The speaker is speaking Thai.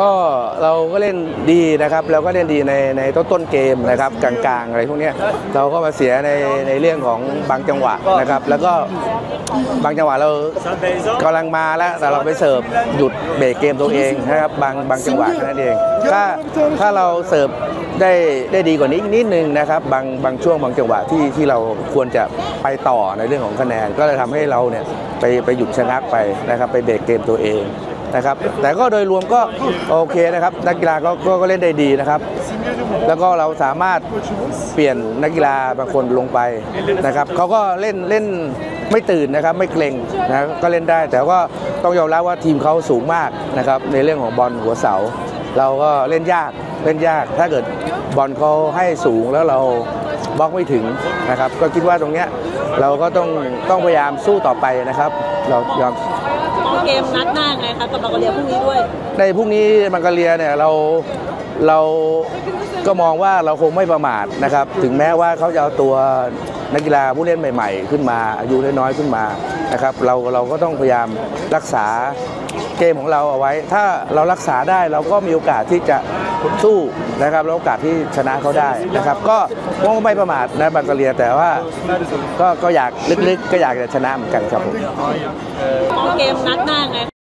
ก็เราก็เล่นดีนะครับเราก็เล่นดีในต้นเกมนะครับกลางๆอะไรพวกนี้เราก็มาเสียในเรื่องของบางจังหวะนะครับแล้วก็บางจังหวะเรากำลังมาแล้วแต่เราไปเสิร์ฟหยุดเบรกเกมตัวเองนะครับบางจังหวะนั่นเองถ้าเราเสิร์ฟได้ดีกว่านี้นิดนึงนะครับบางช่วงบางจังหวะที่เราควรจะไปต่อในเรื่องของคะแนนก็เลยทำให้เราเนี่ยไปหยุดชะงักไปนะครับไปเบรกเกมตัวเองนะครับแต่ก็โดยรวมก็โอเคนะครับนักกีฬาก็เล่นได้ดีนะครับแล้วก็เราสามารถเปลี่ยนนักกีฬาบางคนลงไปนะครับเขาก็เล่นไม่ตื่นนะครับไม่เกรงนะก็เล่นได้แต่ก็ต้องยอมรับว่าทีมเขาสูงมากนะครับในเรื่องของบอลหัวเสาเราก็เล่นยากถ้าเกิดบอลเขาให้สูงแล้วเราบล็อกไม่ถึงนะครับก็คิดว่าตรงเนี้ยเราก็ต้องพยายามสู้ต่อไปนะครับเรายอมเกมนัดหน้าไงคะกับบังกะเลียพรุ่งนี้ด้วยในพรุ่งนี้บังกะเลียเนี่ยเราก็มองว่าเราคงไม่ประมาทนะครับถึงแม้ว่าเขาจะเอาตัวนักกีฬาผู้เล่นใหม่ๆขึ้นมาอายุน้อยๆขึ้นมานะครับเราก็ต้องพยายามรักษาเกมของเราเอาไว้ถ้าเรารักษาได้เราก็มีโอกาสที่จะสู้นะครับโอกาสที่ชนะเขาได้นะครับก็ไม่ประมาทนะบังกะเลียแต่ว่าก็อยากลึกๆก็อยากจะชนะเหมือนกันครับผมเกมนัดหน้าไง